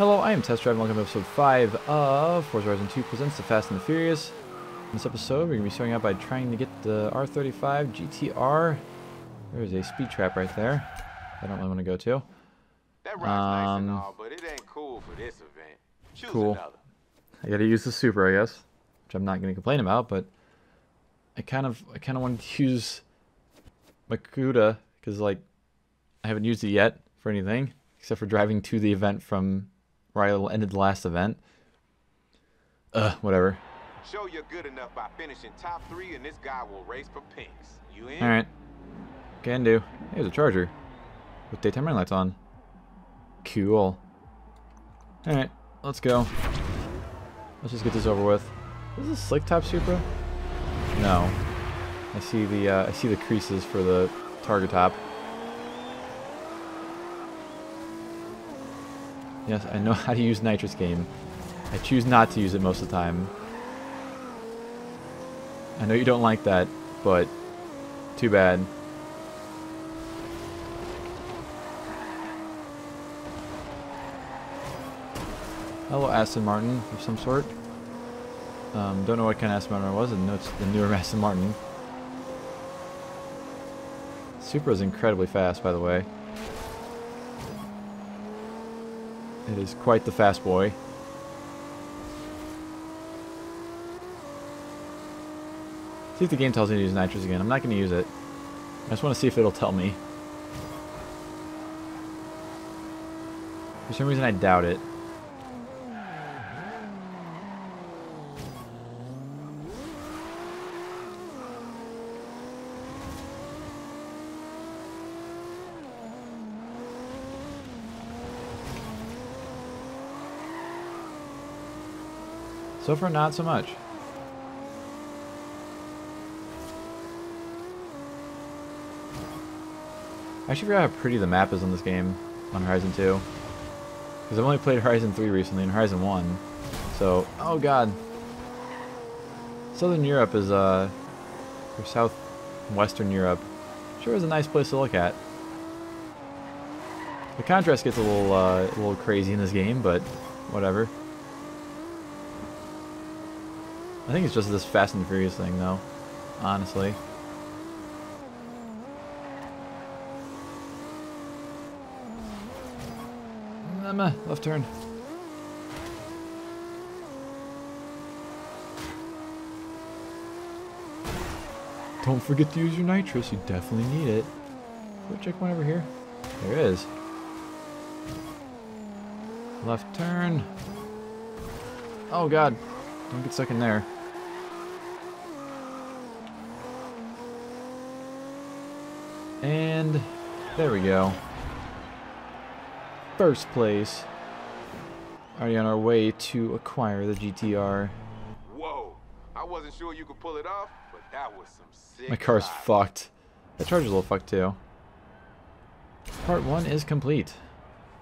Hello, I am Test Drive, and welcome to episode 5 of Forza Horizon 2 presents The Fast and the Furious. In this episode, we're going to be starting out by trying to get the R35 GTR. There is a speed trap right there. I don't really want to go to. That ride's nice and all, but it ain't cool for this event. Choose cool. Another. I got to use the Supra, I guess, which I'm not going to complain about, but I kind of wanted to use my Cuda because, like, I haven't used it yet for anything except for driving to the event from where I ended the last event. Whatever. Show you're good enough by finishing top 3 and this guy will race for pinks. You in? Alright. Can do. Hey, there's a Charger with daytime running lights on. Cool. Alright, let's go. Let's just get this over with. Is this a slick top Supra? No. I see the creases for the target top. Yes, I know how to use Nitrous game. I choose not to use it most of the time. I know you don't like that, but too bad. Hello, Aston Martin of some sort. Don't know what kind of Aston Martin it was, and no, it's the newer Aston Martin. Supra is incredibly fast, by the way. It is quite the fast boy. See if the game tells me to use Nitrous again. I'm not going to use it. I just want to see if it'll tell me. For some reason, I doubt it. So far, not so much. I actually forgot how pretty the map is on this game, on Horizon 2. Because I've only played Horizon 3 recently and Horizon 1. So, oh god. Southern Europe is, or Southwestern Europe, sure is a nice place to look at. The contrast gets a little crazy in this game, but whatever. I think it's just this Fast and Furious thing, though, honestly. Left turn. Don't forget to use your Nitrous, you definitely need it. Go check one over here. There it is. Left turn. Oh god, don't get stuck in there. And there we go. First place. Already on our way to acquire the GTR. Whoa! I wasn't sure you could pull it off, but that was some sick. My car's fucked. That Charger's a little fucked too. Part 1 is complete.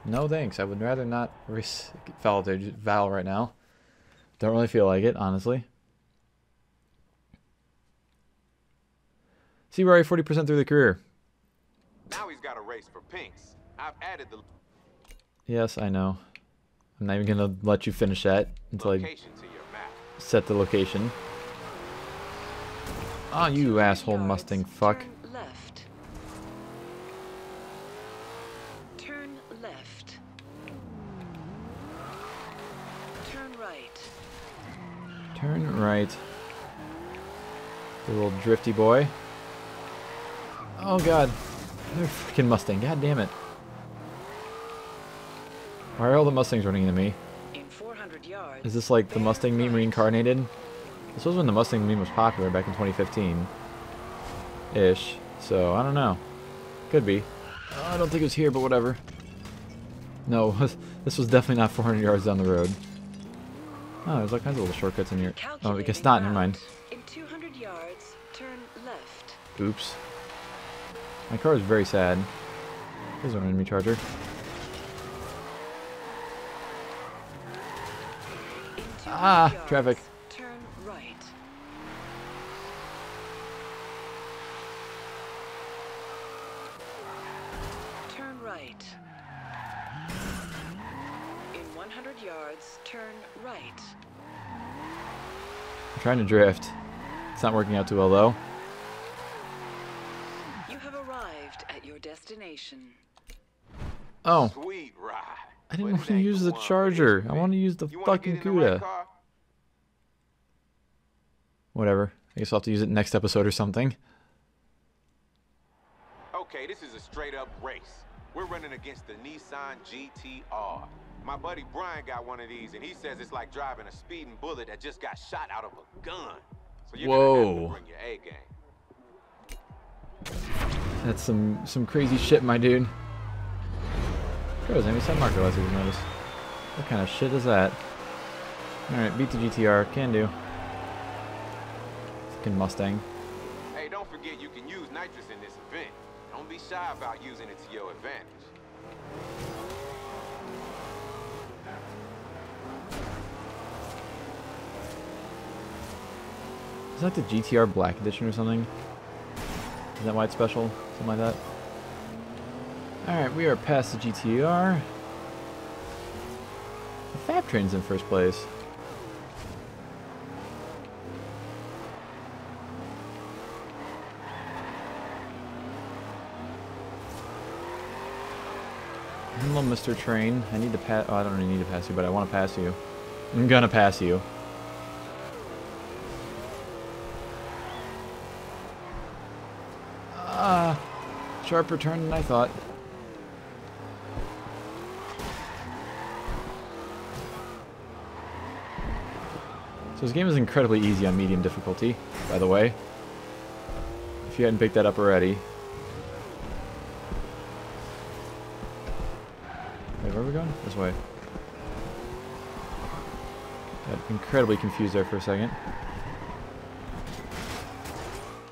No thanks. I would rather not race Val right now. Don't really feel like it, honestly. See, we're already 40% through the career. Now he's got a race for pinks. I've added the. Yes, I know. I'm not even gonna let you finish that until I set the location. Ah, oh, you asshole Mustang fuck. Turn left. Turn left. Turn right. Turn right. The little drifty boy. Oh god. Another freaking Mustang, god damn it. Why are all the Mustangs running into me? In 400 yards, is this like the Mustang meme reincarnated? This was when the Mustang meme was popular back in 2015. Ish. So, I don't know. Could be. Oh, I don't think it was here, but whatever. No, this was definitely not 400 yards down the road. Oh, there's all kinds of little shortcuts in here. Oh, I guess not, never mind. In 200 yards, turn left. Oops. My car is very sad. There's an enemy Charger. Ah, yards, traffic. Turn right. Turn right. In 100 100 yards, turn right. I'm trying to drift. It's not working out too well, though. You have arrived at your destination. Oh. Sweet ride. I didn't want to use the Charger. I want to use the fucking Cuda. Whatever. I guess I'll have to use it next episode or something. Okay, this is a straight-up race. We're running against the Nissan GT-R. My buddy Brian got one of these, and he says it's like driving a speeding bullet that just got shot out of a gun. So you're gonna have to bring your A game. That's some crazy shit, my dude. There was any submarker last week, notice. What kind of shit is that? All right, beat the GTR. Can do. Fucking Mustang. Hey, don't forget you can use nitrous in this event. Don't be shy about using it to your advantage. Is that the GTR Black Edition or something? Is that why it's special? Something like that? Alright, we are past the GTR. The Fab Train's in first place. Hello, Mr. Train. I need to pass. Oh, I don't really need to pass you, but I want to pass you. I'm gonna pass you. Sharper turn than I thought. So this game is incredibly easy on medium difficulty, by the way. If you hadn't picked that up already. Where are we going? This way. Got incredibly confused there for a second.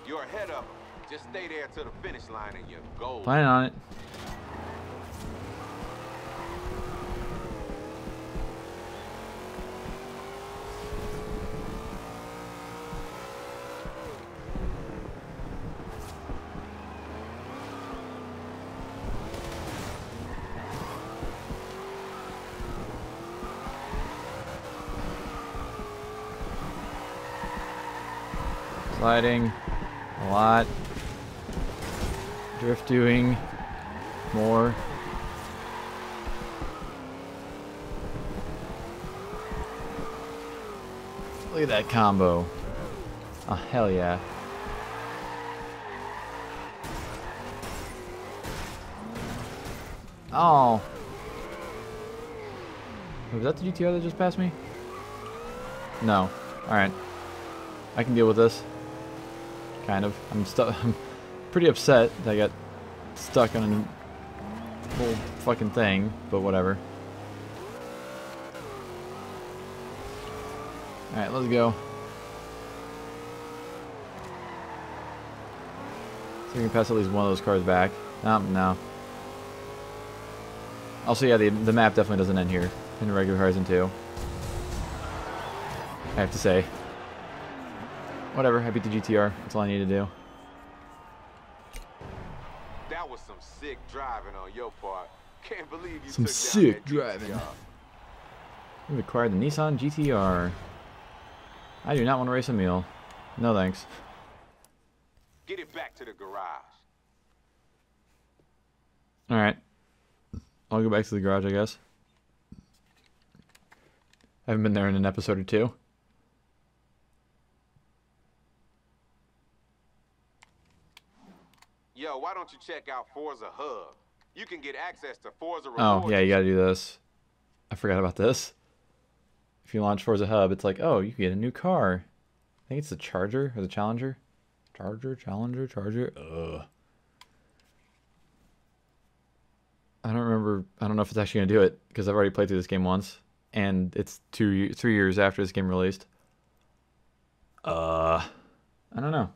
Your head up. Just stay there to the finish line and your goal. Planning on it. Sliding, a lot, drift doing, more. Look at that combo. Oh, hell yeah. Oh. Was that the GTR that just passed me? No. Alright. I can deal with this. Kind of. I'm pretty upset that I got stuck on a whole fucking thing, but whatever. Alright, let's go. So we can pass at least one of those cars back. No. Also, yeah, the map definitely doesn't end here in regular Horizon 2. I have to say. Whatever, I beat the GTR. That's all I need to do. That was some sick driving on your part. Can't believe you some took sick down that driving. GTR. We've acquired the Nissan GTR. I do not want to race a meal. No thanks. Get it back to the garage. All right, I'll go back to the garage, I guess. I haven't been there in an episode or two. Yo, why don't you check out Forza Hub? You can get access to Forza. Oh, yeah, you gotta do this. I forgot about this. If you launch Forza Hub, it's like, oh, you can get a new car. I think it's the Charger or the Challenger. Charger. Ugh. I don't remember. I don't know if it's actually gonna do it because I've already played through this game once, and it's 3 years after this game released. I don't know.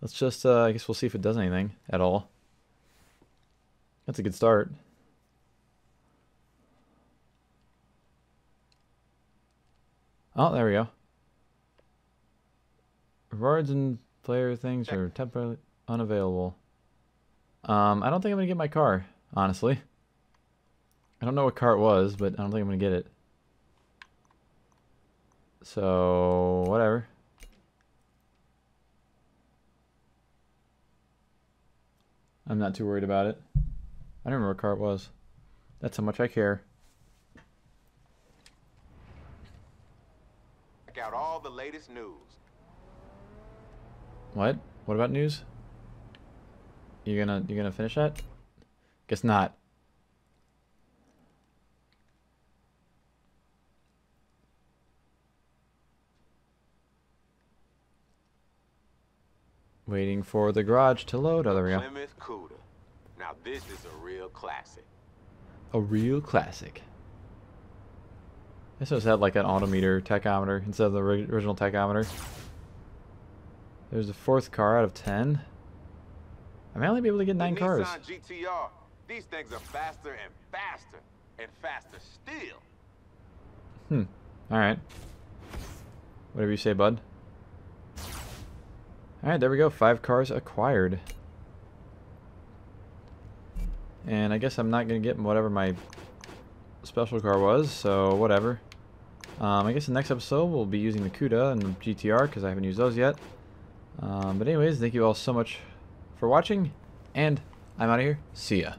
Let's just, I guess we'll see if it does anything at all. That's a good start. Oh, there we go. Rewards and player things are temporarily unavailable. I don't think I'm going to get my car, honestly. I don't know what car it was, but I don't think I'm going to get it. So, whatever. I'm not too worried about it. I don't remember what car it was. That's how much I care. Check out all the latest news. What? What about news? You gonna finish that? Guess not. Waiting for the garage to load. Oh, there we go. Plymouth Cuda. Now this is a real classic. A real classic. This just had like an odometer tachometer instead of the original tachometer. There's the fourth car out of 10. I may only be able to get 9 cars. Nissan GTR. These things are faster and faster and faster still. All right. Whatever you say, bud. All right, there we go. 5 cars acquired. And I guess I'm not going to get whatever my special car was, so whatever. I guess the next episode we'll be using the Cuda and the GTR because I haven't used those yet. But anyways, thank you all so much for watching, and I'm out of here. See ya.